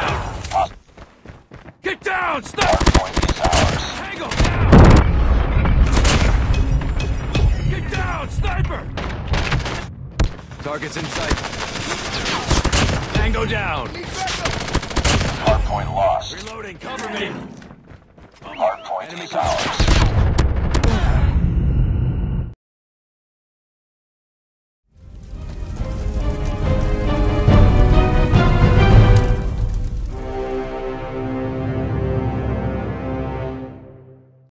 down! Get down! Stop! Tango down! Get down, sniper! Target's in sight. Tango down! Hardpoint lost. Reloading, cover me! Hardpoint is ours.